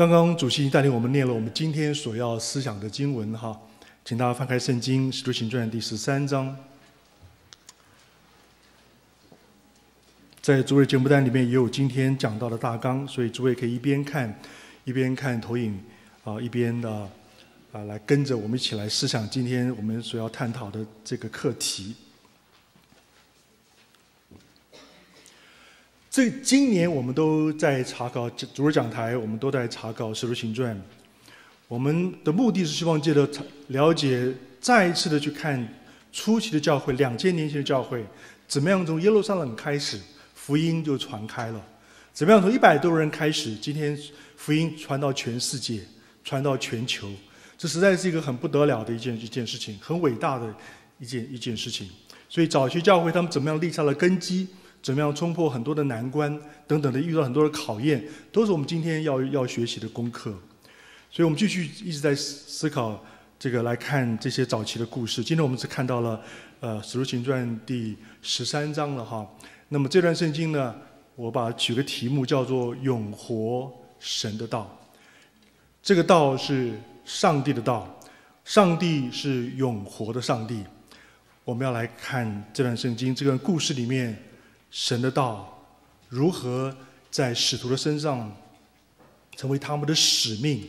刚刚主席带领我们念了我们今天所要思想的经文哈，请大家翻开圣经《使徒行传》第13章，在诸位节目单里面也有今天讲到的大纲，所以诸位可以一边看投影啊，一边来跟着我们一起来思想今天我们所要探讨的这个课题。今年我们都在查考主日讲台，我们都在查考《使徒行传》，我们的目的是希望借着了解，再一次的去看初期的教会，2000年前的教会，怎么样从耶路撒冷开始，福音就传开了；怎么样从100多人开始，今天福音传到全世界，传到全球，这实在是一个很不得了的一件事情，很伟大的一件事情。所以早期教会他们怎么样立下了根基，怎么样冲破很多的难关等等的，遇到很多的考验，都是我们今天要学习的功课。所以我们继续一直在思考这个，来看这些早期的故事。今天我们是看到了《使徒行传》第13章了哈。那么这段圣经呢，我把它取个题目叫做“永活神的道”。这个道是上帝的道，上帝是永活的上帝。我们要来看这段圣经，这段故事里面，神的道如何在使徒的身上成为他们的使命，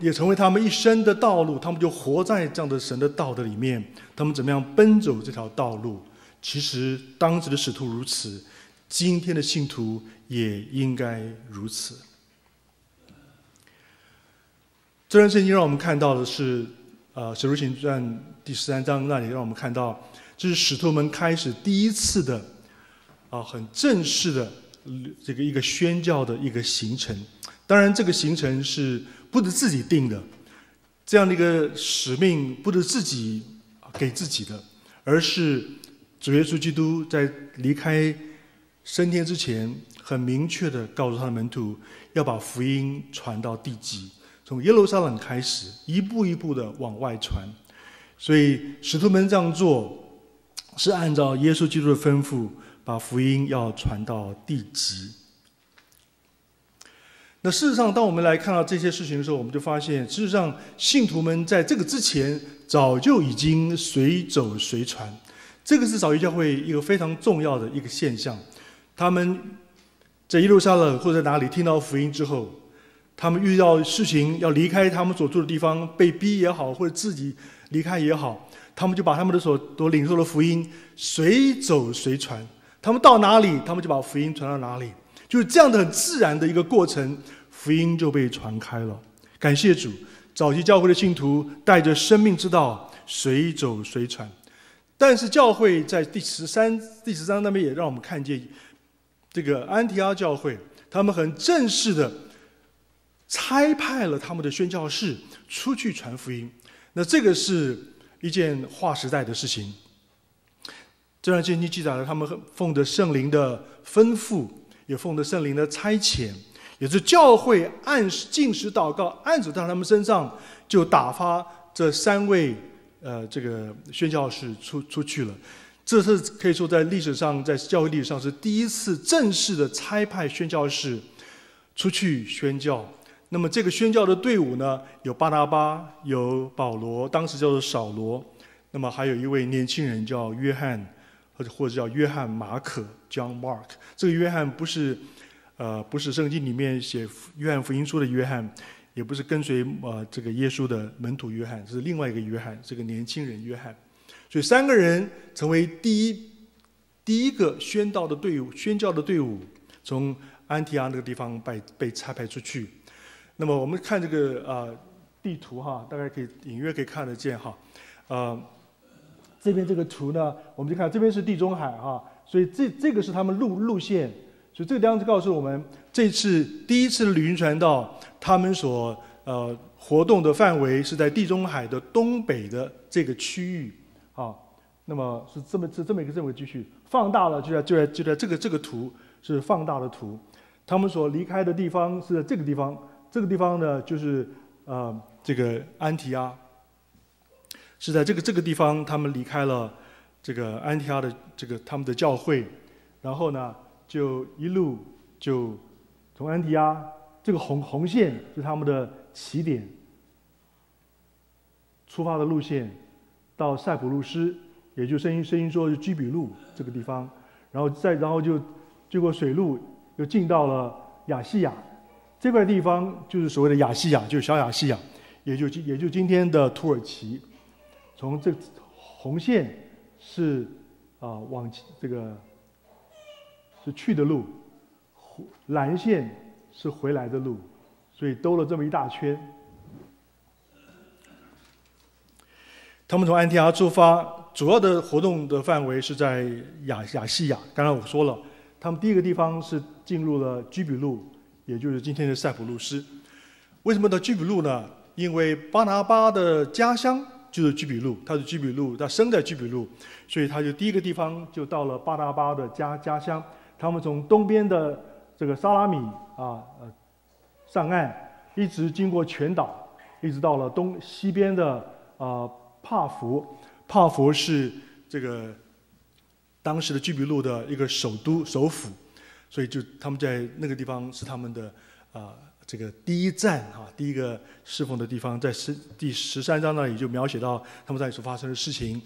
也成为他们一生的道路。他们就活在这样的神的道的里面，他们怎么样奔走这条道路？其实当时的使徒如此，今天的信徒也应该如此。这段圣经让我们看到的是，使徒行传第13章那里让我们看到，这是使徒们开始第一次的，很正式的这个一个宣教的一个行程。当然，这个行程是不是自己定的，这样的一个使命不是自己给自己的，而是主耶稣基督在离开升天之前，很明确的告诉他的门徒，要把福音传到地极，从耶路撒冷开始，一步一步的往外传。所以使徒们这样做，是按照耶稣基督的吩咐，把福音要传到地极。那事实上，当我们来看到这些事情的时候，我们就发现，事实上信徒们在这个之前早就已经随走随传。这个是早期教会一个非常重要的一个现象。他们在耶路撒冷或者哪里听到福音之后，他们遇到事情要离开他们所住的地方，被逼也好，或者自己离开也好，他们就把他们的所领受的福音随走随传，他们到哪里，他们就把福音传到哪里，就是这样的很自然的一个过程，福音就被传开了。感谢主，早期教会的信徒带着生命之道随走随传。但是教会在第13章那边也让我们看见，这个安提阿教会他们很正式的差派了他们的宣教士出去传福音。那这个是一件划时代的事情。这段圣经记载了他们奉着圣灵的吩咐，也奉着圣灵的差遣，也是教会按禁食祷告按手在他们身上，就打发这3位这个宣教士出去了。这是可以说在历史上，在教会历史上是第一次正式的差派宣教士出去宣教。那么这个宣教的队伍呢，有巴拿巴，有保罗，当时叫做扫罗，那么还有一位年轻人叫约翰，或者叫约翰马可 （John Mark）。这个约翰不是圣经里面写约翰福音书的约翰，也不是跟随这个耶稣的门徒约翰，是另外一个约翰，这个年轻人约翰。所以3个人成为第一个宣教的队伍，从安提阿那个地方被差派出去。那么我们看这个地图哈，大概可以隐约可以看得见哈，这边这个图呢，我们就看这边是地中海哈，所以这个是他们路线，所以这个地方就告诉我们，这次第一次旅行传道他们所活动的范围是在地中海的东北的这个区域啊，那么是这么一个区域，放大了就在这个图是放大的图，他们所离开的地方是在这个地方。这个地方呢，就是这个安提阿，是在这个地方，他们离开了这个安提阿的这个他们的教会，然后呢，就一路就从安提阿这个红线是他们的起点，出发的路线，到塞浦路斯，也就圣经说是居比路这个地方，然后就经过水路，又进到了亚细亚，这块地方就是所谓的亚细亚，就是小亚细亚，也就今天的土耳其。从这红线是往这个是去的路，蓝线是回来的路，所以兜了这么一大圈。他们从安提阿出发，主要的活动的范围是在亚细亚。刚才我说了，他们第一个地方是进入了居比路，也就是今天的塞浦路斯。为什么到居比路呢？因为巴拿巴的家乡就是居比路，他是居比路，他生在居比路，所以他就第一个地方就到了巴拿巴的家乡。他们从东边的这个撒拉米上岸，一直经过全岛，一直到了西边的帕佛。帕佛是这个当时的居比路的一个首府，所以就他们在那个地方是他们的这个第一站第一个侍奉的地方。在第13章那里就描写到他们在所发生的事情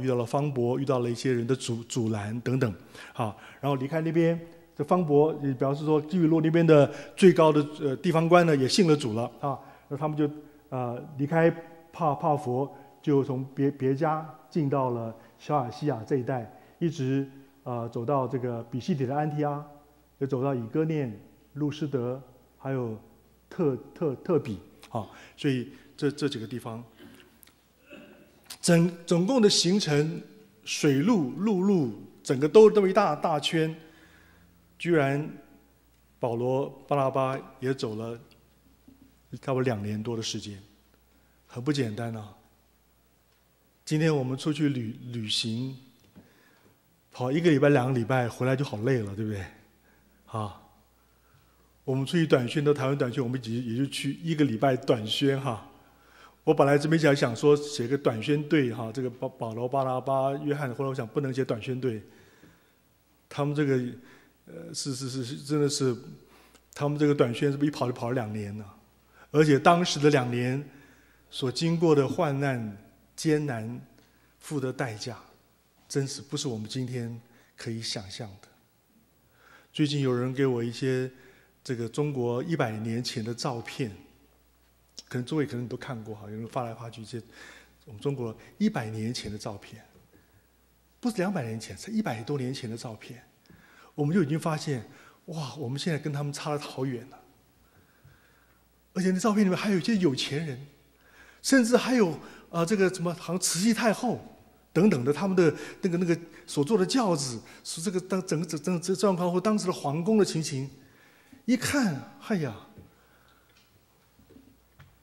遇到了方伯，遇到了一些人的阻拦等等然后离开那边。这方伯也表示说，居比路那边的最高的地方官呢也信了主了那他们就离开帕佛，就从别家进到了小亚细亚这一带，一直走到这个比西底的安提阿，又走到以哥念、路斯德，还有特比所以这几个地方，总共的行程，水路、陆路，整个兜一大圈。居然保罗、巴拿巴也走了差不多2年多的时间，很不简单啊！今天我们出去旅行，跑1个礼拜、2个礼拜，回来就好累了，对不对？我们出去短宣，到台湾短宣，我们也就去1个礼拜短宣我本来这边想说写个短宣队这个保罗、巴拿巴、约翰，后来我想不能写短宣队，他们这个。是，真的是，他们这个短宣是不是一跑就跑了2年呢？而且当时的2年所经过的患难、艰难、付的代价，真是不是我们今天可以想象的。最近有人给我一些这个中国100年前的照片，可能诸位你都看过有人发来发去一些我们中国100年前的照片，不是200年前，是100多年前的照片。我们就已经发现，哇！我们现在跟他们差得好远了。而且那照片里面还有一些有钱人，甚至还有这个什么，好像慈禧太后等等的，他们的那个所坐的轿子，说这个整个状况或当时的皇宫的情形，一看，哎呀！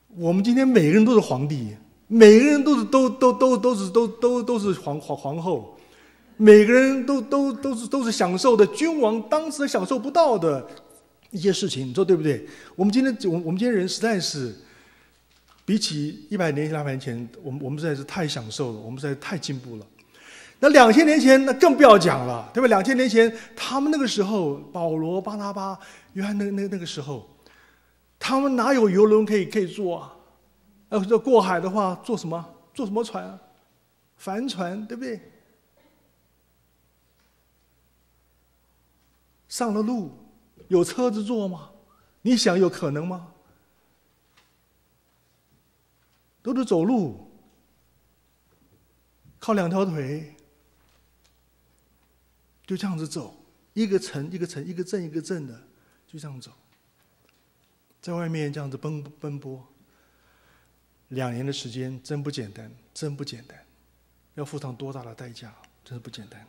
我们今天每个人都是皇帝，每个人都是皇后。每个人都是享受的，君王当时享受不到的一些事情，你说对不对？我们今天人实在是，比起100年前、200年前，我们实在是太享受了，我们实在是太进步了。那2000年前那更不要讲了，对吧？2000年前他们那个时候，保罗、巴拿巴、约翰那个时候，他们哪有游轮可以坐啊？要过海的话，坐什么？坐什么船啊？帆船，对不对？上了路，有车子坐吗？你想有可能吗？都是走路，靠2条腿，就这样子走，一个城一个城，一个镇一个镇的，就这样走，在外面这样子奔波。2年的时间真不简单，真不简单，要付上多大的代价，真是不简单。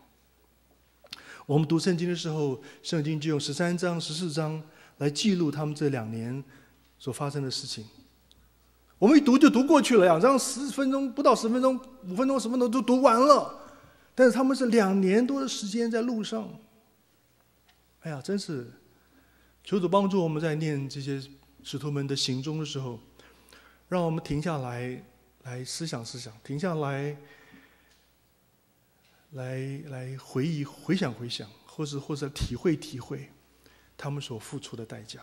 我们读圣经的时候，圣经就用13章、14章来记录他们这2年所发生的事情。我们一读就读过去了，2章10分钟不到10分钟，5分钟、10分钟就读完了。但是他们是2年多的时间在路上。哎呀，真是求主帮助我们在念这些使徒们的行踪的时候，让我们停下来，来思想，停下来。来回想，或是体会他们所付出的代价。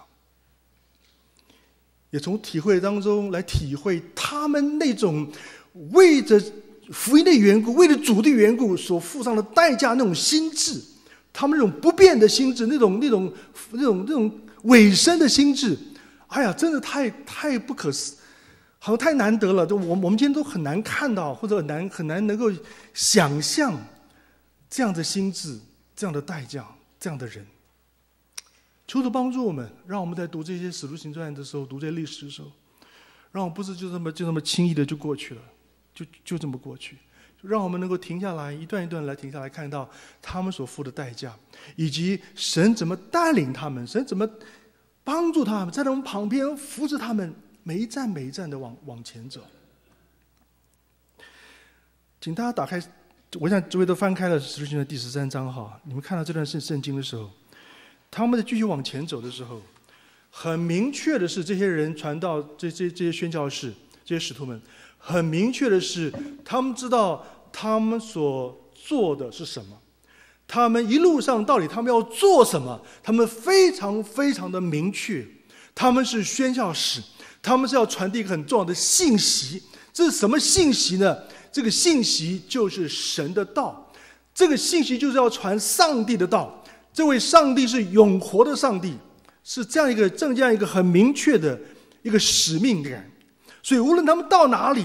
也从体会当中来体会他们那种为着福音的缘故、为了主的缘故所付上的代价那种心智，他们那种不变的心智，那种委身的心智。哎呀，真的太不可思议，好像太难得了。我们今天都很难看到，或者很难能够想象这样的心智、这样的代价、这样的人。求主帮助我们，让我们在读这些《使徒行传》的时候，读这些历史的时候，让我们不是就这么轻易的就过去了，就这么过去，让我们能够停下来，一段一段来停下来看到他们所付的代价，以及神怎么带领他们，神怎么帮助他们，在他们旁边扶持他们，每一站每一站的往前走。请大家打开，我想各位都翻开了《使徒行传》第13章哈，你们看到这段圣经的时候。他们继续往前走的时候，很明确的是，这些人传道、这些宣教士、这些使徒们，很明确的是，他们知道他们所做的是什么，他们一路上到底他们要做什么，他们非常非常的明确。他们是宣教士，他们是要传递一个很重要的信息。这是什么信息呢？这个信息就是神的道，这个信息就是要传上帝的道。这位上帝是永活的上帝，是这样一个很明确的一个使命感。所以无论他们到哪里，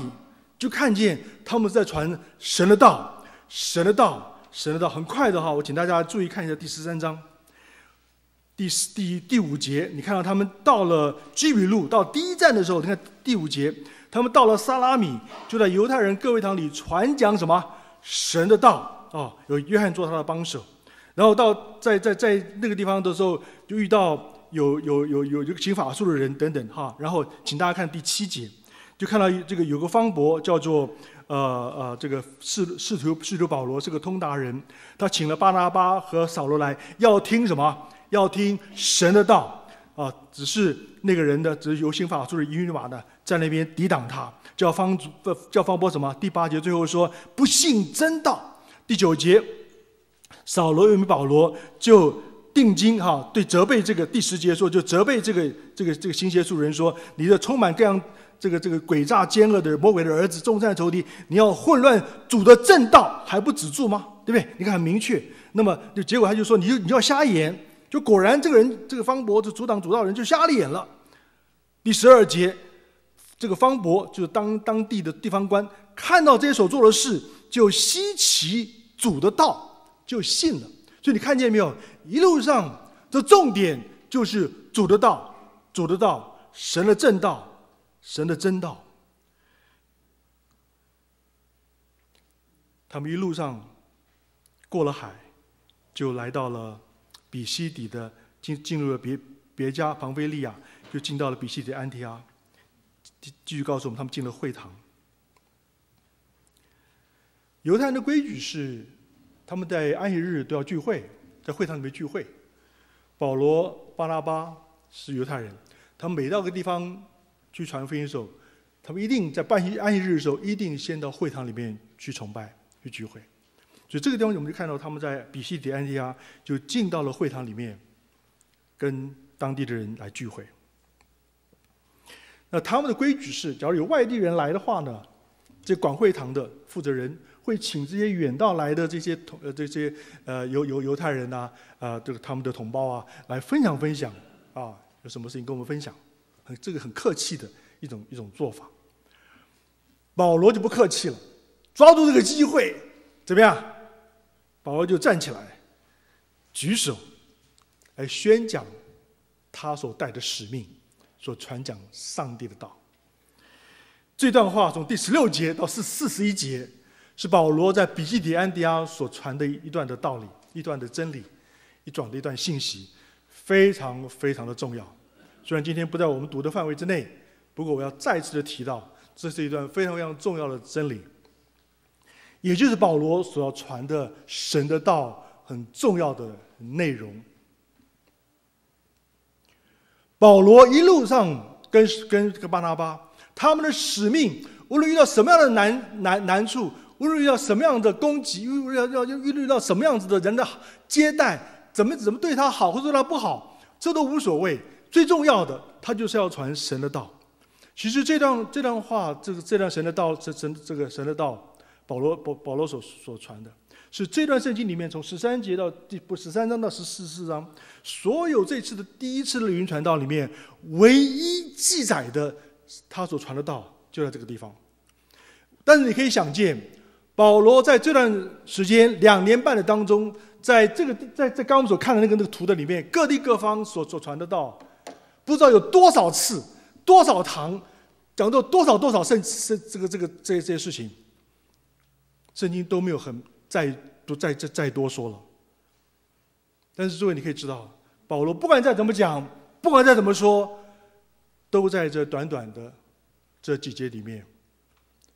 就看见他们在传神的道，神的道，神的道。很快的哈，我请大家注意看一下第13章第5节，你看到他们到了基比路，到第一站的时候，你看第5节，他们到了撒拉米，就在犹太人各会堂里传讲什么神的道啊，有约翰做他的帮手。然后到在那个地方的时候，就遇到有这个行法术的人等等哈。然后请大家看第7节，就看到这个有个方伯叫做这个使徒保罗，是个通达人，他请了巴拿巴和扫罗来，要听什么？要听神的道啊！只是那个人呢，只是有行法术的以马呢，在那边抵挡他，叫方伯什么？第8节最后说不信真道。第9节。扫罗与保罗就定睛哈，对责备这个第10节说，就责备这个行邪术人说，你这充满各样这个诡诈奸恶的魔鬼的儿子，众善仇敌，你要混乱主的正道，还不止住吗？对不对？你看很明确。那么就结果他就说，你要瞎眼，就果然这个方伯就阻挡人就瞎了眼了。第12节，这个方伯就是当地的地方官，看到这些所做的事，就稀奇主的道。就信了。所以你看见没有，一路上的重点就是主的道，主的道，神的正道，神的真道。他们一路上过了海，就来到了比西底的，进入了别加庞菲利亚，就进到了比西底安提阿。继续告诉我们，他们进了会堂。犹太人的规矩是，他们在安息日都要聚会，在会堂里面聚会。保罗、巴拿巴是犹太人，他们每到个地方去传福音的时候，他们一定在安息日的时候，一定先到会堂里面去崇拜、去聚会。所以这个地方我们就看到，他们在比西底安提阿就进到了会堂里面，跟当地的人来聚会。那他们的规矩是，假如有外地人来的话呢，这管会堂的负责人会请这些远道来的这些犹太人呐，他们的同胞啊，来分享啊，有什么事情跟我们分享，这个很客气的一种做法。保罗就不客气了，抓住这个机会，怎么样？保罗就站起来，举手来宣讲他所带的使命，所传讲上帝的道。这段话从第16节到41节。是保罗在比西底安提阿所传的一段的道理，一段的真理，一段信息，非常非常的重要。虽然今天不在我们读的范围之内，不过我要再次的提到，这是一段非常非常重要的真理，也就是保罗所要传的神的道很重要的内容。保罗一路上跟巴拿巴，他们的使命，无论遇到什么样的难处。无论遇到什么样的攻击，无论遇到什么样子的人的接待，怎么对他好或者对他不好，这都无所谓。最重要的，他就是要传神的道。其实这段话，这段神的道，神的道，保罗所传的，是这段圣经里面从13章到14章，所有这次的第一次的云传道里面，唯一记载的他所传的道就在这个地方。但是你可以想见，保罗在这段时间2年半的当中，在刚我们所看的那个图的里面，各地各方所传的道，不知道有多少次。 多少堂讲到多少这些事情，圣经都没有再多说了。但是诸位，你可以知道，保罗不管再怎么讲，不管再怎么说，都在这短短的这几节里面。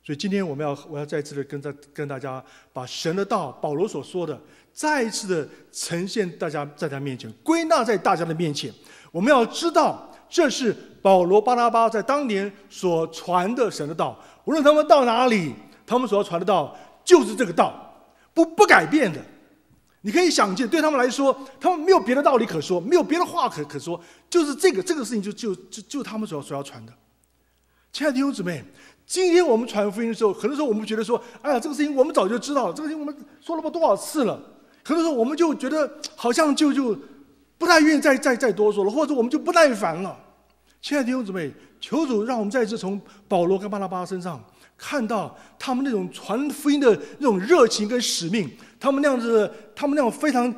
所以今天我要再次的跟大家把神的道，保罗所说的，再一次的呈现在大家面前，归纳在大家的面前。我们要知道。 这是保罗、巴拿巴在当年所传的神的道，无论他们到哪里，他们所要传的道就是这个道，不改变的。你可以想见，对他们来说，他们没有别的道理可说，没有别的话可说，就是这个事情就他们所要传的。亲爱的弟兄姊妹，今天我们传福音的时候，很多时候我们觉得说，哎呀，这个事情我们早就知道，这个事情我们说了多少次了，很多时候我们就觉得好像就。 不太愿意再多说了，或者我们就不耐烦了。亲爱的弟兄姊妹，求主让我们再次从保罗跟巴拿巴身上看到他们那种传福音的那种热情跟使命，他们那样非常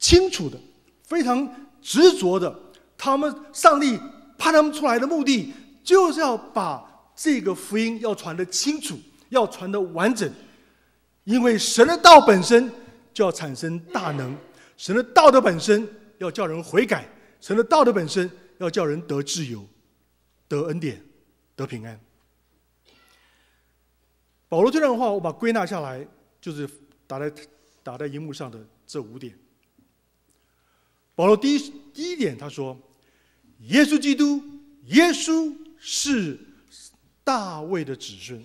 清楚的、非常执着的，他们上帝派他们出来的目的，就是要把这个福音要传得清楚，要传得完整，因为神的道本身就要产生大能。 神的道德本身要叫人悔改，神的道德本身要叫人得自由、得恩典、得平安。保罗这段话，我把归纳下来，就是打在荧幕上的这5点。保罗第一点，他说：“耶稣是大卫的子孙，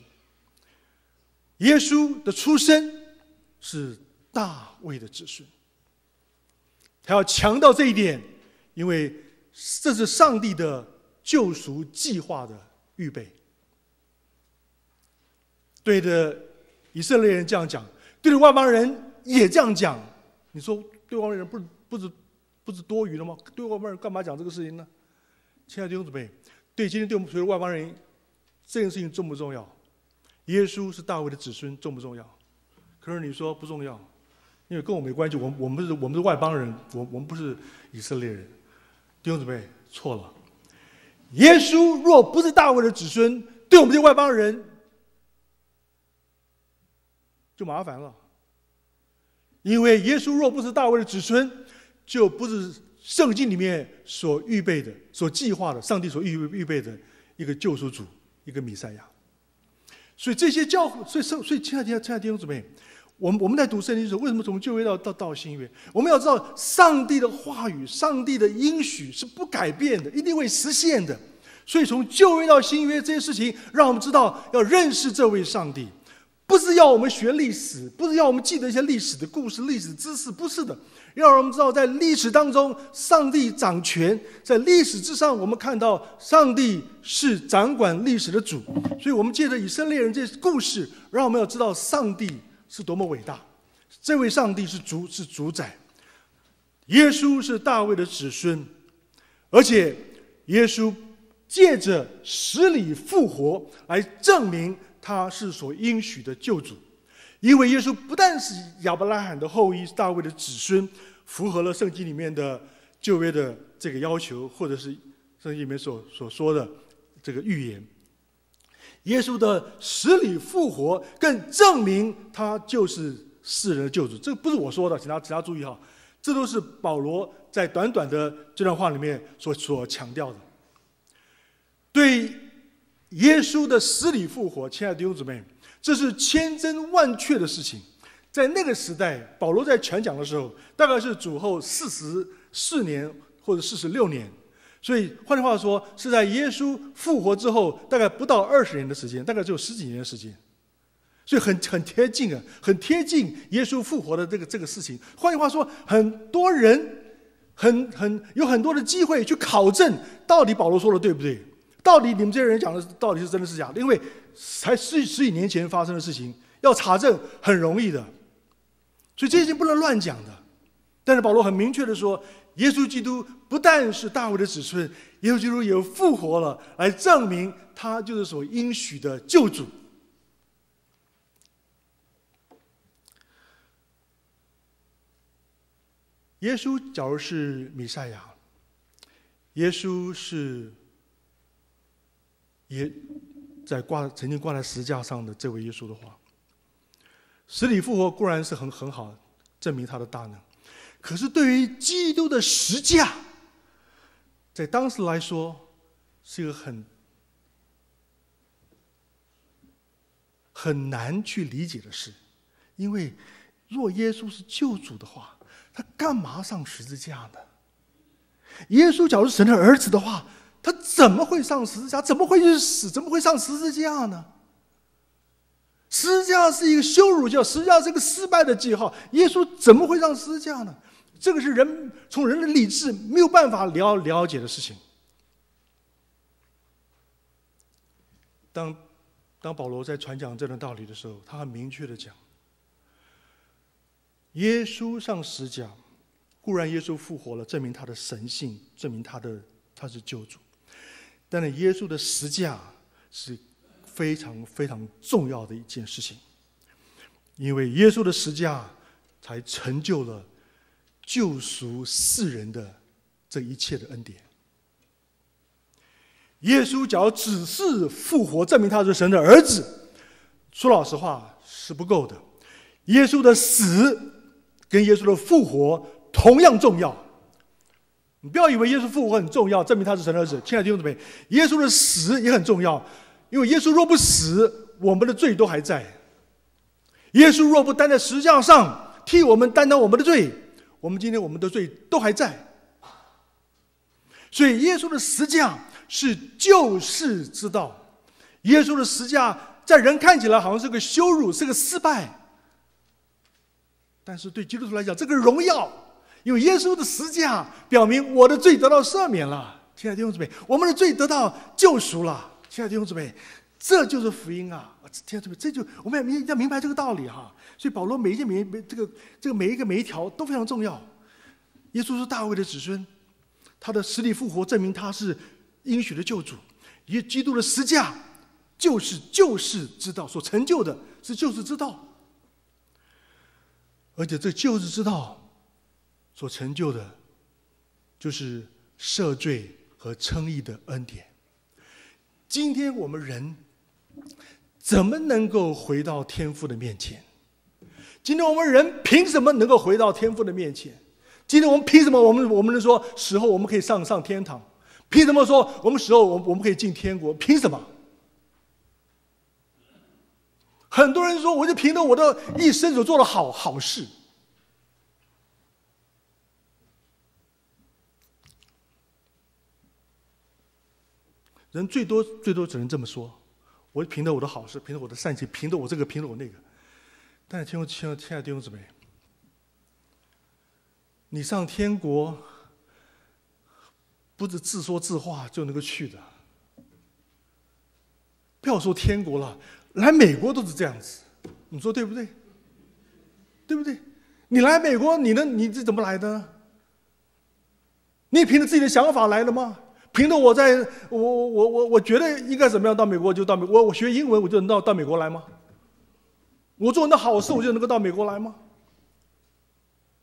耶稣的出生是大卫的子孙。” 他要强调这一点，因为这是上帝的救赎计划的预备。对着以色列人这样讲，对着外邦人也这样讲。你说对外邦人不是多余了吗？对外邦人干嘛讲这个事情呢？亲爱的弟兄姊妹，今天对我们所有外邦人，这件事情重不重要？耶稣是大卫的子孙，重不重要？可是你说不重要。 因为跟我没关系，我们是外邦人，我们不是以色列人。弟兄姊妹，错了。耶稣若不是大卫的子孙，对我们这些外邦人就麻烦了。因为耶稣若不是大卫的子孙，就不是圣经里面所预备的、所计划的、上帝所预备的一个救赎主、一个弥赛亚。所以这些教会，所以亲爱的弟兄姊妹。 我们在读圣经的时候，为什么从旧约到新约？我们要知道，上帝的话语、上帝的应许是不改变的，一定会实现的。所以从旧约到新约这些事情，让我们知道要认识这位上帝，不是要我们学历史，不是要我们记得一些历史的故事、历史知识，不是的。要让我们知道，在历史当中，上帝掌权，在历史之上，我们看到上帝是掌管历史的主。所以我们借着以色列人这故事，让我们要知道上帝。 是多么伟大！这位上帝是主宰，耶稣是大卫的子孙，而且耶稣借着死里复活来证明他是所应许的救主。因为耶稣不但是亚伯拉罕的后裔，大卫的子孙，符合了圣经里面的旧约的这个要求，或者是圣经里面所说的这个预言。 耶稣的死里复活，更证明他就是世人的救主。这个不是我说的，请大家注意哈，这都是保罗在短短的这段话里面所强调的。对耶稣的死里复活，亲爱的弟兄姊妹，这是千真万确的事情。在那个时代，保罗在传讲的时候，大概是主后44年或者46年。 所以，换句话说，是在耶稣复活之后，大概不到20年的时间，大概只有10几年的时间，所以很贴近啊，很贴近耶稣复活的这个事情。换句话说，很多人有很多的机会去考证到底保罗说的对不对，到底你们这些人讲的到底是真的是假的，因为才十几年前发生的事情，要查证很容易的，所以这些不能乱讲的。但是保罗很明确的说，耶稣基督不但是大卫的子孙，耶稣基督也复活了，来证明他就是所应许的救主。耶稣假如是弥赛亚，耶稣是也在曾经挂在十字架上的这位耶稣的话，死里复活固然是很好证明他的大能，可是对于基督的十字架，在当时来说是一个很难去理解的事，因为若耶稣是救主的话，他干嘛上十字架呢？耶稣假如是神的儿子的话，他怎么会上十字架？怎么会去死？怎么会上十字架呢？十字架是一个羞辱教，十字架是一个失败的记号，耶稣怎么会上十字架呢？这个是从人的理智没有办法了解的事情。当保罗在传讲这段道理的时候，他很明确的讲，耶稣上十字架，固然耶稣复活了，证明他的神性，证明他是救主，但是耶稣的十字架是非常非常重要的一件事情，因为耶稣的十字架才成就了救赎世人的这一切的恩典。耶稣假如只是复活证明他是神的儿子，说老实话是不够的，耶稣的死跟耶稣的复活同样重要。你不要以为耶稣复活很重要，证明他是神的儿子。亲爱的弟兄姊妹，耶稣的死也很重要，因为耶稣若不死，我们的罪都还在。耶稣若不担在十字架上替我们担当我们的罪，我们的罪都还在。所以耶稣的十字架是救世之道。耶稣的十字架在人看起来好像是个羞辱，是个失败，但是对基督徒来讲，这个荣耀，因为耶稣的十字架表明我的罪得到赦免了。亲爱的弟兄姊妹，我们的罪得到救赎了。亲爱的弟兄姊妹，这就是福音啊！亲爱的弟兄姊妹，这就我们要明白这个道理哈。所以保罗每一条都非常重要。耶稣是大卫的子孙，他的死里复活证明他是应许的救主。基督的十字架就是救世之道，所成就的是救世之道。而且这救世之道所成就的就是赦罪和称义的恩典。今天我们人怎么能够回到天父的面前？今天我们人凭什么能够回到天父的面前？今天我们凭什么我们能说死后我们可以上天堂？凭什么说我们死后我们可以进天国？凭什么？很多人说，我就凭着我的一生所做的好事。人最多只能这么说，我凭着我的好事，凭着我的善行，凭着我这个，凭着我那个。但是亲爱的弟兄姊妹，你上天国不是自说自话就能够去的，不要说天国了。来美国都是这样子，你说对不对？对不对？你来美国，你这怎么来的呢？你凭着自己的想法来的吗？凭着我觉得应该怎么样到美国就到美国，我学英文我就能到美国来吗？我做那好事我就能够到美国来吗？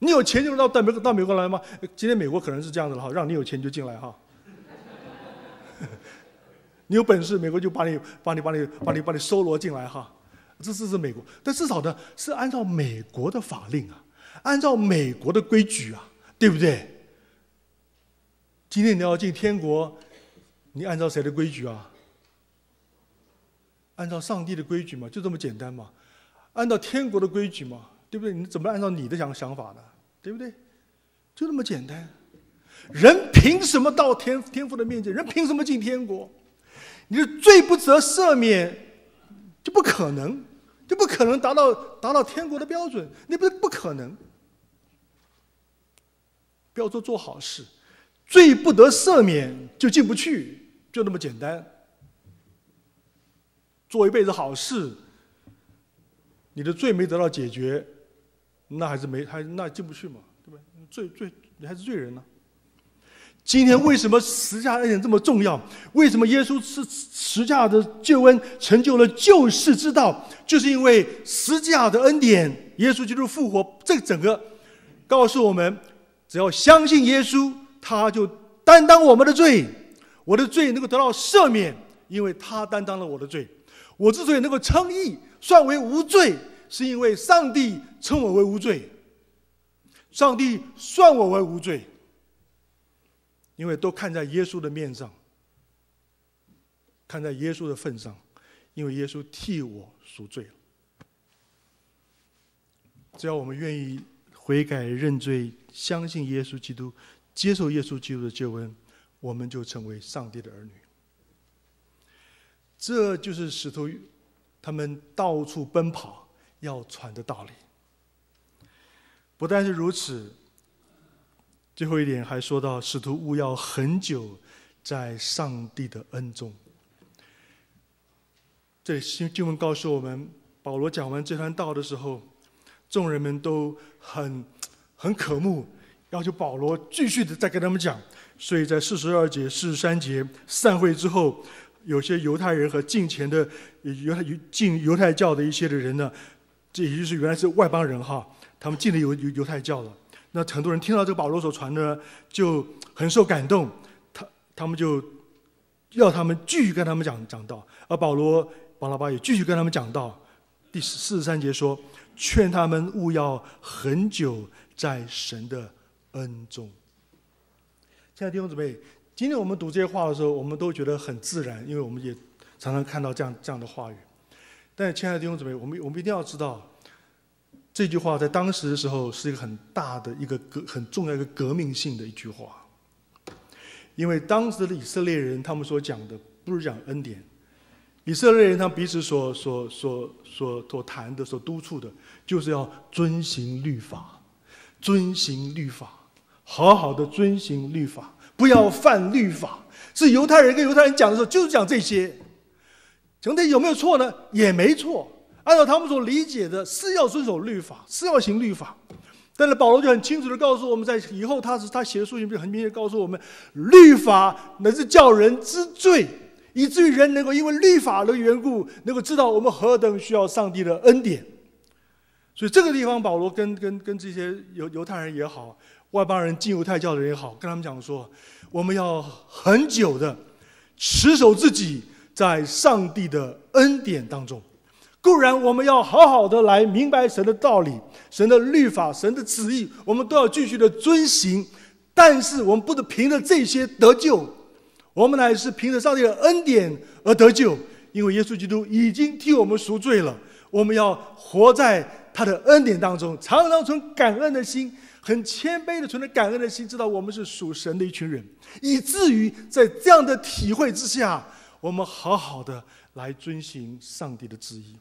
你有钱就能到美国来吗？今天美国可能是这样子了哈，让你有钱就进来哈。你有本事，美国就把你收罗进来哈，这是美国。但至少呢，是按照美国的法令啊，按照美国的规矩啊，对不对？今天你要进天国，你按照谁的规矩啊？按照上帝的规矩嘛，就这么简单嘛，按照天国的规矩嘛，对不对？你怎么按照你的想法呢？对不对？就那么简单。人凭什么到天父的面前？人凭什么进天国？你的罪不得赦免，就不可能达到天国的标准，那不可能。不要说做好事，罪不得赦免就进不去，就那么简单。做一辈子好事，你的罪没得到解决，那还是没还那进不去嘛，对吧？罪你还是罪人呢、啊。 今天为什么十架恩典这么重要？为什么耶稣是十架的救恩成就了救世之道？就是因为十架的恩典，耶稣基督复活，这整个告诉我们，只要相信耶稣，他就担当我们的罪，我的罪能够得到赦免，因为他担当了我的罪。我之所以能够称义，算为无罪，是因为上帝称我为无罪，上帝算我为无罪。 因为都看在耶稣的面上，看在耶稣的份上，因为耶稣替我赎罪了。只要我们愿意悔改认罪，相信耶稣基督，接受耶稣基督的救恩，我们就成为上帝的儿女。这就是使徒他们到处奔跑要传的道理。不但是如此。 最后一点还说到，使徒务要恒久在上帝的恩中。这里经文告诉我们，保罗讲完这段道的时候，众人们都很渴慕，要求保罗继续的再跟他们讲。所以在42节、43节散会之后，有些犹太人和进犹太教的一些的人呢，这也就是原来是外邦人哈，他们进了犹太教了。 那很多人听到这个保罗所传的，就很受感动，他们就要他们继续跟他们讲道，而保罗、巴拿巴也继续跟他们讲道。第43节说，劝他们勿要恒久在神的恩中。亲爱的弟兄姊妹，今天我们读这些话的时候，我们都觉得很自然，因为我们也常常看到这样的话语。但亲爱的弟兄姊妹，我们一定要知道。 这句话在当时的时候是一个很大的很重要一个革命性的一句话，因为当时的以色列人他们所讲的不是讲恩典，以色列人他们彼此所谈的所督促的，就是要遵行律法，遵行律法，好好的遵行律法，不要犯律法。是犹太人跟犹太人讲的时候，就是讲这些，讲这有没有错呢？也没错。 按照他们所理解的，是要遵守律法，是要行律法。但是保罗就很清楚地告诉我们，在以后他写的书信就很明显告诉我们，律法乃是叫人知罪，以至于人能够因为律法的缘故，能够知道我们何等需要上帝的恩典。所以这个地方，保罗跟这些犹太人也好，外邦人进犹太教的人也好，跟他们讲说，我们要很久的持守自己在上帝的恩典当中。 固然，我们要好好的来明白神的道理、神的律法、神的旨意，我们都要继续的遵行。但是，我们不能凭着这些得救，我们乃是凭着上帝的恩典而得救，因为耶稣基督已经替我们赎罪了。我们要活在他的恩典当中，常常存感恩的心，很谦卑的存着感恩的心，知道我们是属神的一群人，以至于在这样的体会之下，我们好好的来遵行上帝的旨意。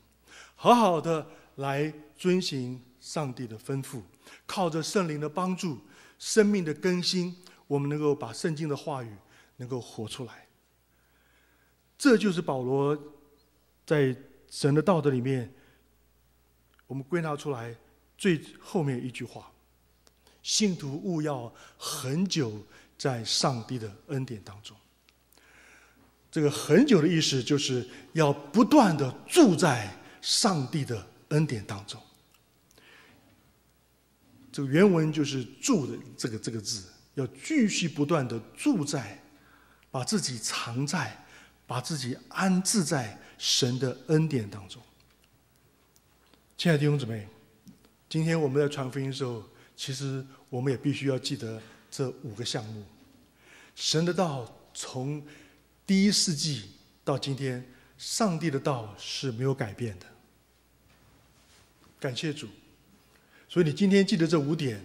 好好的来遵行上帝的吩咐，靠着圣灵的帮助、生命的更新，我们能够把圣经的话语能够活出来。这就是保罗在神的道德里面，我们归纳出来最后面一句话：信徒务要恒久在上帝的恩典当中。这个“恒久”的意思就是要不断的住在。 上帝的恩典当中，这个原文就是“住”的这个字，要继续不断的住在，把自己藏在，把自己安置在神的恩典当中。亲爱的弟兄姊妹，今天我们在传福音的时候，其实我们也必须要记得这5个项目。神的道从第1世纪到今天。 上帝的道是没有改变的，感谢主。所以你今天记得这5点，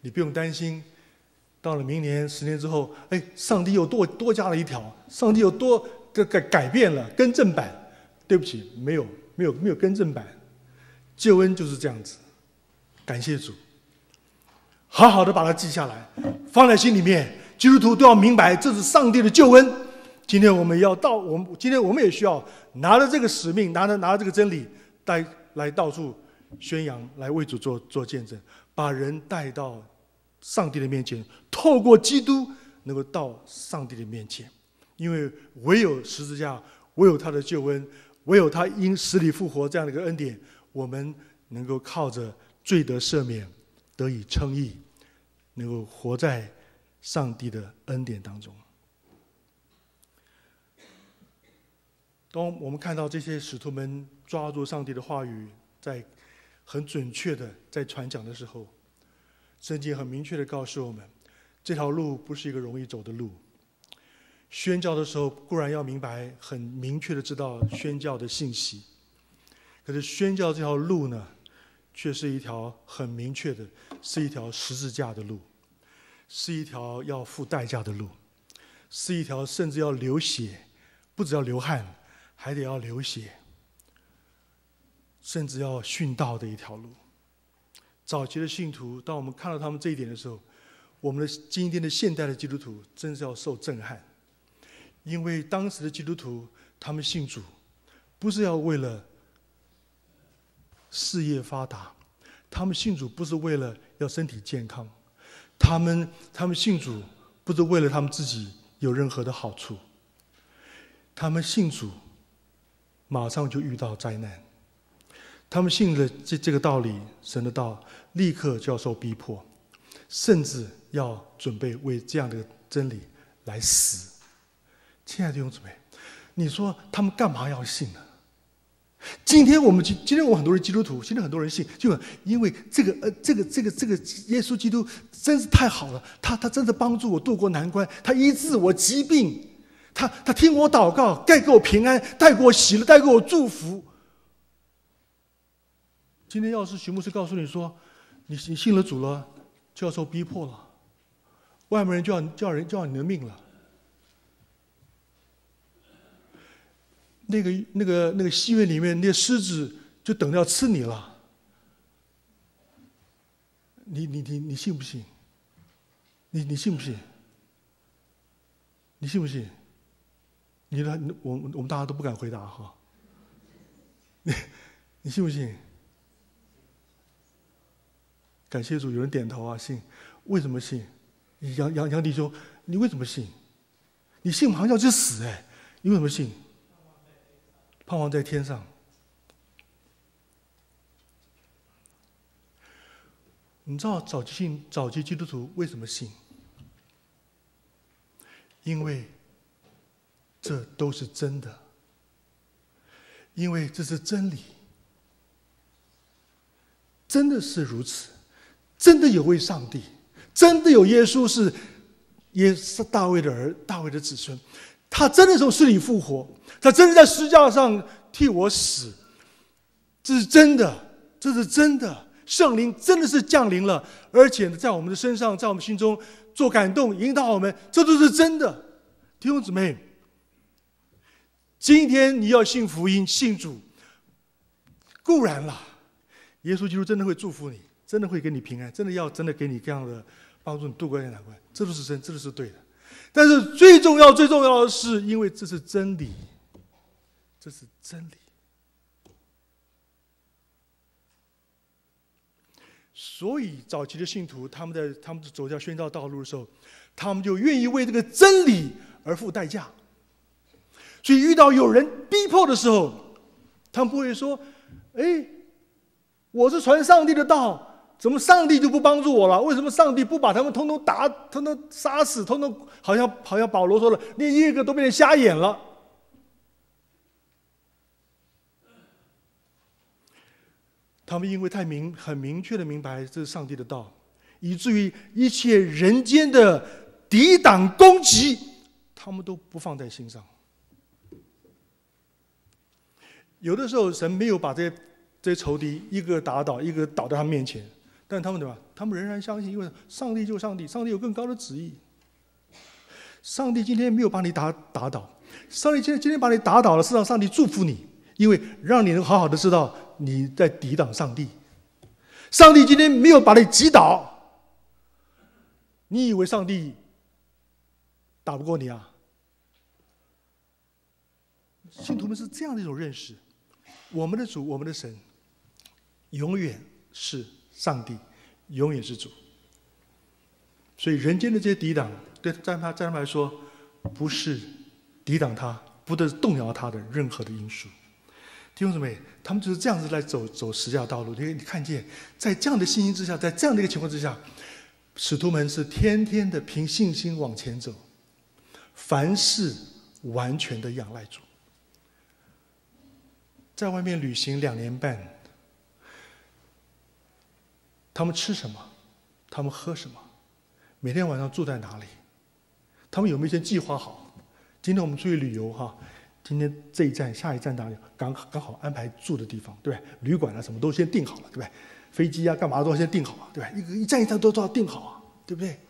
你不用担心。到了明年、10年之后，哎，上帝又多加了一条，上帝又多改变了更正版。对不起，没有更正版。救恩就是这样子，感谢主。好好的把它记下来，放在心里面。基督徒都要明白，这是上帝的救恩。今天我们要到，今天我们也需要拿着这个使命，拿着这个真理，来到处宣扬，来为主做见证，把人带到上帝的面前，透过基督能够到上帝的面前。因为唯有十字架，唯有他的救恩，唯有他因死里复活这样的一个恩典，我们能够靠着罪得赦免，得以称义，能够活在上帝的恩典当中。当我们看到这些使徒们抓住上帝的话语，在很准确的在传讲的时候，圣经很明确的告诉我们，这条路不是一个容易走的路。宣教的时候固然要明白，很明确的知道宣教的信息，可是宣教这条路呢，却是一条很明确的，是一条十字架的路，是一条要付代价的路，是一条甚至要流血，不只要流汗，还得要流血，甚至要殉道的一条路。早期的信徒，当我们看到他们这一点的时候，我们的今天的现代的基督徒真是要受震撼。因为当时的基督徒，他们信主不是要为了事业发达，他们信主不是为了要身体健康，他们信主不是为了他们自己有任何的好处，他们信主马上就遇到灾难，他们信了这个道理，神的道，立刻就要受逼迫，甚至要准备为这样的真理来死。亲爱的弟兄姊妹，你说他们干嘛要信呢？今天我们很多人基督徒，今天很多人信，就因为这个耶稣基督真是太好了，他真的帮助我渡过难关，他医治我疾病，他听我祷告，带给我平安，带给我喜乐，带给我祝福。今天要是徐牧师告诉你说，你信了主了，就要受逼迫了，外面人就要你的命了。那个戏院里面，那狮子就等着要吃你了，你信不信？你信不信？你信不信？我们大家都不敢回答哈。你信不信？感谢主，有人点头啊，信。为什么信？杨弟兄，你为什么信？你信马上要去死哎，你为什么信？盼望在天上。你知道早期基督徒为什么信？因为这都是真的，因为这是真理，真的是如此，真的有位上帝，真的有耶稣是大卫的儿，大卫的子孙。他真的从死里复活，他真的在十字架上替我死，这是真的，这是真的。圣灵真的是降临了，而且在我们的身上，在我们心中做感动，引导我们，这都是真的。弟兄姊妹，今天你要信福音、信主，固然了，耶稣基督真的会祝福你，真的会给你平安，真的给你这样的帮助，你度过这难关，这都是真，这都是对的。但是最重要的是，因为这是真理，这是真理，所以早期的信徒，他们走在宣教道路的时候，他们就愿意为这个真理而付代价。所以遇到有人逼迫的时候，他们不会说：“哎，我是传上帝的道，怎么上帝就不帮助我了？为什么上帝不把他们统统打、统统杀死、统统……好像保罗说了，连一个都变成瞎眼了。”他们因为很明确的明白这是上帝的道，以至于一切人间的抵挡攻击，他们都不放在心上。有的时候，神没有把这些仇敌一个打倒，一个倒在他们面前。但他们对吧？他们仍然相信，因为上帝就上帝，上帝有更高的旨意。上帝今天没有把你打倒，上帝今天把你打倒了，是让上帝祝福你，因为让你能好好的知道你在抵挡上帝。上帝今天没有把你击倒，你以为上帝打不过你啊？信徒们是这样的一种认识：我们的主，我们的神，永远是上帝，永远是主。所以人间的这些抵挡，在他们来说，不是抵挡他，不得动摇他的任何的因素。弟兄姊妹，他们就是这样子来走十字架道路。你看见，在这样的信心之下，在这样的一个情况之下，使徒们是天天的凭信心往前走，凡事完全的仰赖主。在外面旅行2年半，他们吃什么？他们喝什么？每天晚上住在哪里？他们有没有先计划好？今天我们出去旅游哈。今天这一站，下一站哪里？刚好安排住的地方，对不对？旅馆啊，什么都先定好了，对不对？飞机啊，干嘛都先定好啊，对不对？一站都要定好啊，对不对？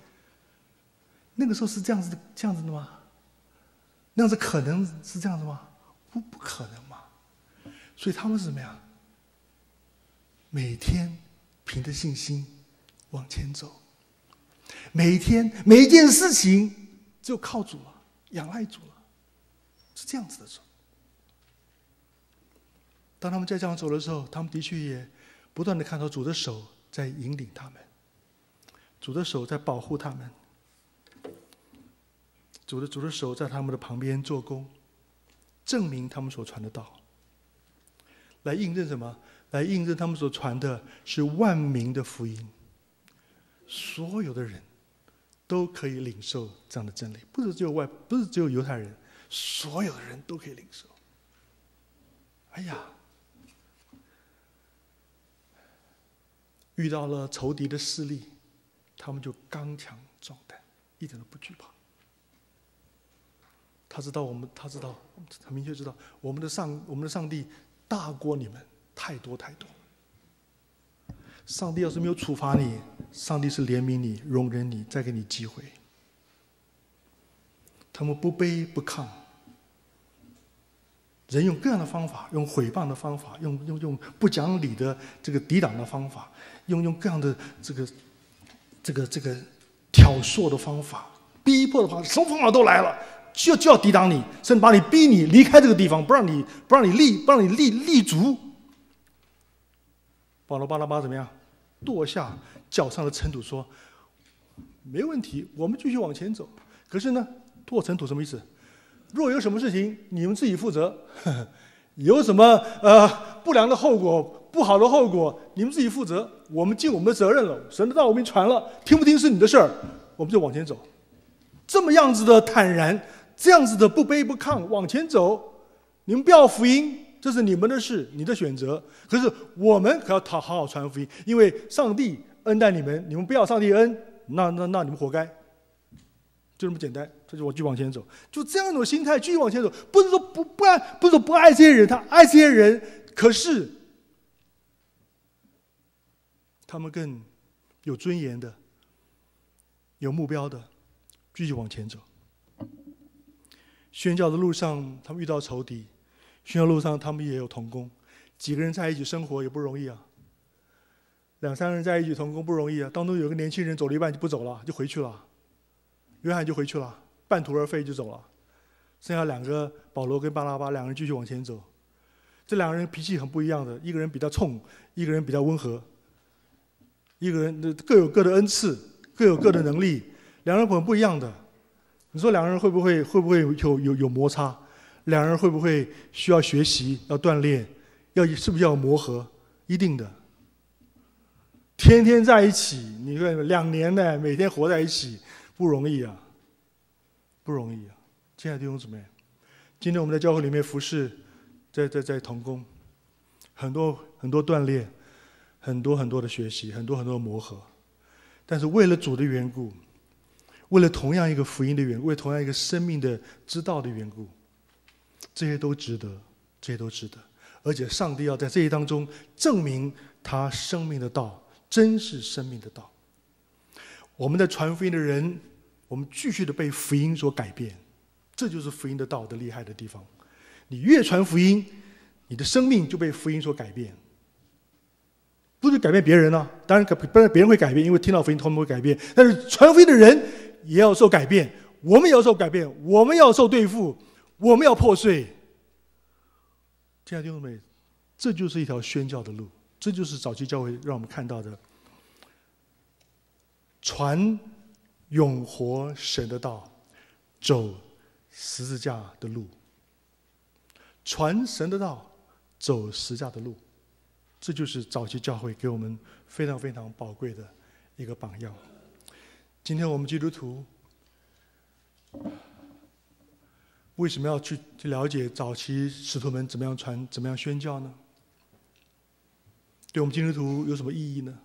那个时候是这样子的吗？那样子可能是这样子吗？不可能嘛！所以他们是怎么样？每天凭着信心往前走，每一天每一件事情就靠主了，仰赖主了。是这样子的走。当他们在这样走的时候，他们的确也不断的看到主的手在引领他们，主的手在保护他们，主的手在他们的旁边做工，证明他们所传的道，来印证什么？来印证他们所传的是万民的福音，所有的人都可以领受这样的真理，不是只有犹太人。所有的人都可以领受。哎呀，遇到了仇敌的势力，他们就刚强壮胆，一点都不惧怕。他知道，很明确知道，我们的上帝大过你们太多太多。上帝要是没有处罚你，上帝是怜悯你、容忍你，再给你机会。他们不卑不亢。人用各样的方法，用毁谤的方法，用不讲理的这个抵挡的方法，用各样的这个挑唆的方法、逼迫的方法，什么方法都来了，就要抵挡你，甚至把你逼你离开这个地方，不让你立足。保罗巴拉巴怎么样？跺下脚上的尘土说：“没问题，我们继续往前走。”可是呢，跺尘土什么意思？若有什么事情，你们自己负责。有什么不良的后果、不好的后果，你们自己负责。我们尽我们的责任了，神的道我们传了，听不听是你的事儿，我们就往前走。这么样子的坦然，这样子的不卑不亢往前走。你们不要福音，这是你们的事，你的选择。可是我们可要好好传福音，因为上帝恩待你们，你们不要上帝恩，那你们活该。就这么简单，这就我继续往前走，就这样一种心态继续往前走，不是说不爱这些人，他爱这些人，可是他们更有尊严的、有目标的，继续往前走。宣教的路上，他们遇到仇敌；宣教路上，他们也有同工。几个人在一起生活也不容易啊，2、3个人在一起同工不容易啊。当中有个年轻人走了一半就不走了，就回去了。约翰就回去了，半途而废就走了，剩下2个保罗跟巴拉巴2人继续往前走。这2人脾气很不一样的，一个人比较冲，一个人比较温和，一个人各有各的恩赐，各有各的能力，2人很不一样的。你说2人会不会有摩擦？2人会不会需要学习、要锻炼、是不是要磨合？一定的。天天在一起，你看2年呢，每天活在一起。不容易啊，不容易啊！亲爱的弟兄姊妹，今天我们在教会里面服侍，在同工，很多锻炼，很多的学习，很多的磨合。但是为了主的缘故，为了同样一个福音的缘故，为了同样一个生命的之道的缘故，这些都值得，这些都值得。而且上帝要在这些当中证明他生命的道，真是生命的道。我们在传福音的人，我们继续的被福音所改变，这就是福音的道的厉害的地方。你越传福音，你的生命就被福音所改变，不是改变别人啊，当然别人会改变，因为听到福音他们会改变。但是传福音的人也要受改变，我们也要受改变，我们要受对付，我们要破碎。亲爱的弟兄姊妹，这就是一条宣教的路，这就是早期教会让我们看到的，传永活神的道，走十字架的路，传神的道，走十字架的路。这就是早期教会给我们非常非常宝贵的一个榜样。今天我们基督徒为什么要去了解早期使徒们怎么样传、怎么样宣教呢？对我们基督徒有什么意义呢？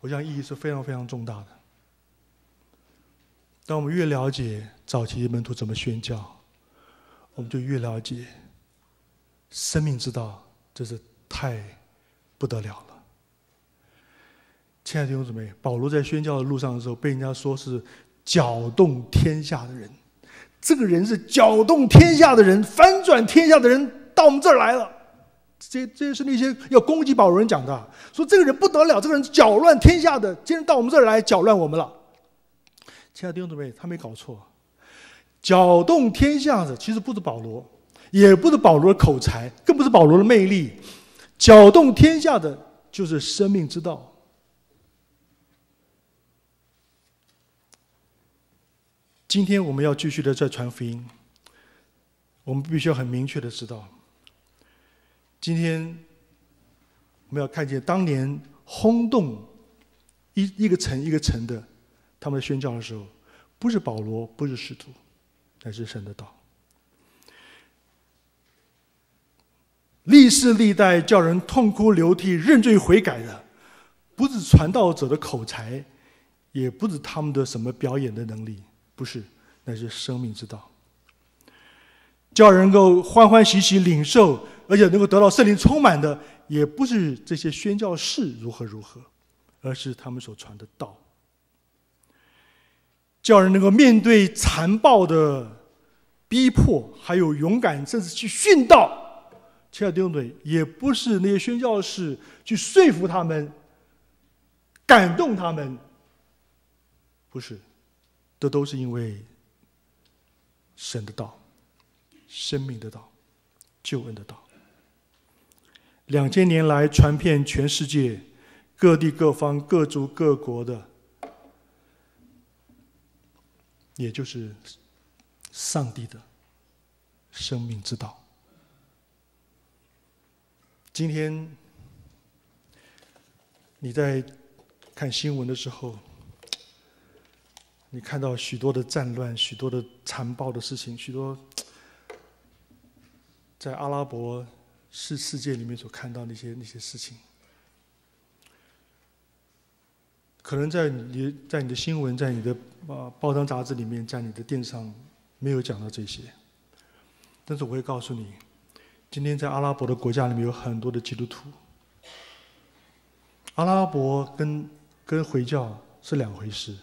我想意义是非常非常重大的。当我们越了解早期门徒怎么宣教，我们就越了解生命之道，真是太不得了了。亲爱的弟兄姊妹，保罗在宣教的路上的时候，被人家说是搅动天下的人。这个人是搅动天下的人，翻转天下的人，到我们这儿来了。这是那些要攻击保罗人讲的，说这个人不得了，这个人搅乱天下的，今天到我们这儿来搅乱我们了。亲爱的弟兄姊妹，他没搞错，搅动天下的其实不是保罗。也不是保罗的口才，更不是保罗的魅力，搅动天下的就是生命之道。今天我们要继续的在传福音，我们必须要很明确的知道，今天我们要看见当年轰动一个城一个城的他们宣教的时候，不是保罗，不是使徒，乃是神的道。历世历代叫人痛哭流涕认罪悔改的，不是传道者的口才，也不是他们的什么表演的能力，不是，那是生命之道。叫人能够欢欢喜喜领受，而且能够得到圣灵充满的，也不是这些宣教士如何如何，而是他们所传的道。叫人能够面对残暴的逼迫，还有勇敢甚至去殉道。亲爱的弟兄姊妹，也不是那些宣教士去说服他们、感动他们，不是，这都是因为神的道、生命的道、救恩的道。2000年来传遍全世界各地各方各族各国的，也就是上帝的生命之道。今天你在看新闻的时候，你看到许多的战乱，许多的残暴的事情，许多在阿拉伯世界里面所看到那些事情，可能在你的新闻，在你的报章杂志里面，在你的电视上没有讲到这些，但是我会告诉你，今天在阿拉伯的国家里面有很多的基督徒。阿拉伯跟回教是两回事，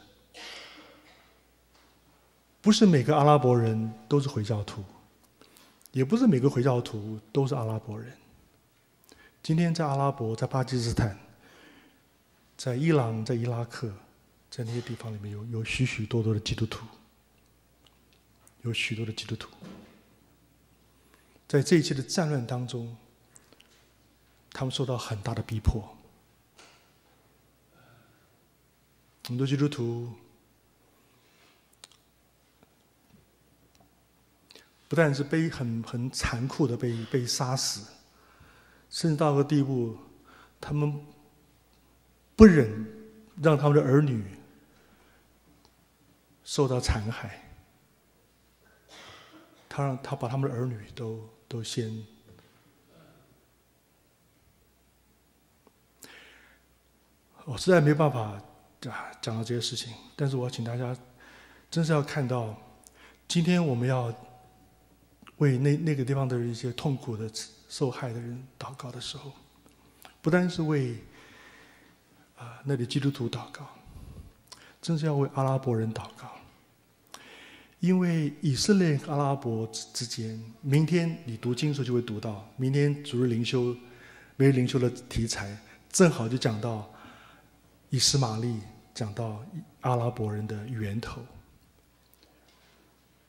不是每个阿拉伯人都是回教徒，也不是每个回教徒都是阿拉伯人。今天在阿拉伯、在巴基斯坦、在伊朗、在伊拉克，在那些地方里面有许许多多的基督徒，有许多的基督徒。在这一切的战乱当中，他们受到很大的逼迫。很多基督徒不但是被很残酷的被杀死，甚至到个地步，他们不忍让他们的儿女受到残害，他把他们的儿女都先。我实在没办法讲到这些事情，但是我请大家真是要看到，今天我们要为那个地方的一些痛苦的受害的人祷告的时候，不单是为那里基督徒祷告，真是要为阿拉伯人祷告。因为以色列和阿拉伯之间，明天你读经时就会读到，明天主日灵修每日灵修的题材，正好就讲到以实玛利，讲到阿拉伯人的源头。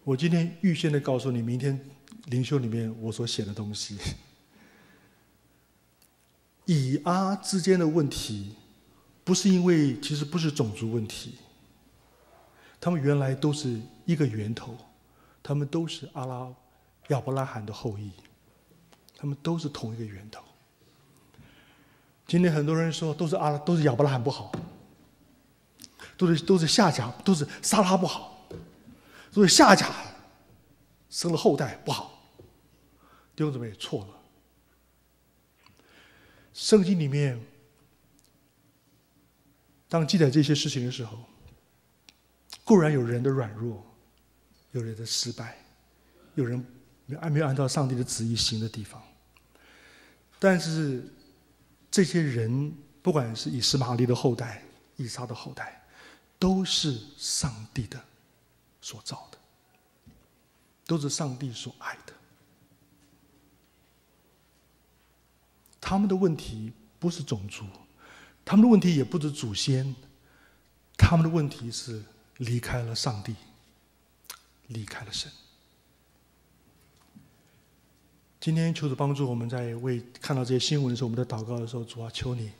我今天预先的告诉你，明天灵修里面我所写的东西，以阿之间的问题，不是因为其实不是种族问题，他们原来都是一个源头，他们都是亚伯拉罕的后裔，他们都是同一个源头。今天很多人说都是亚伯拉罕不好，都是夏甲，都是撒拉不好，都是夏甲生了后代不好。弟兄姊妹错了，圣经里面当记载这些事情的时候，固然有人的软弱，有人的失败，有人没有按照上帝的旨意行的地方，但是这些人不管是以实玛利的后代、以撒的后代，都是上帝的所造的，都是上帝所爱的。他们的问题不是种族，他们的问题也不是祖先，他们的问题是离开了上帝，离开了神。今天求主帮助我们，在看到这些新闻的时候，我们在祷告的时候，主啊，求你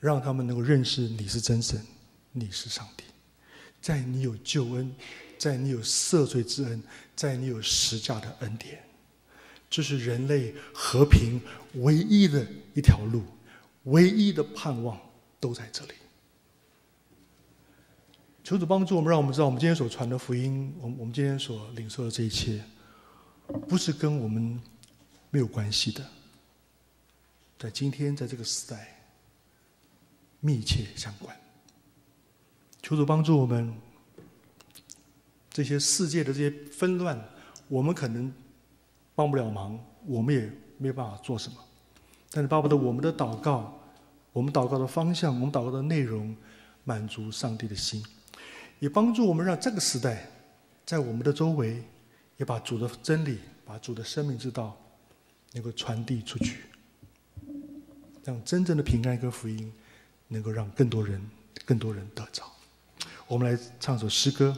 让他们能够认识你是真神，你是上帝，在你有救恩，在你有赦罪之恩，在你有十架的恩典，这是人类和平唯一的一条路，唯一的盼望都在这里。求主帮助我们，让我们知道我们今天所传的福音，我们今天所领受的这一切，不是跟我们没有关系的，在今天在这个时代密切相关。求主帮助我们，这些世界的这些纷乱，我们可能帮不了忙，我们也没有办法做什么，但是巴不得我们的祷告，我们祷告的方向，我们祷告的内容，满足上帝的心，也帮助我们让这个时代在我们的周围也把主的真理，把主的生命之道能够传递出去，让真正的平安跟福音能够让更多人得着。我们来唱首诗歌。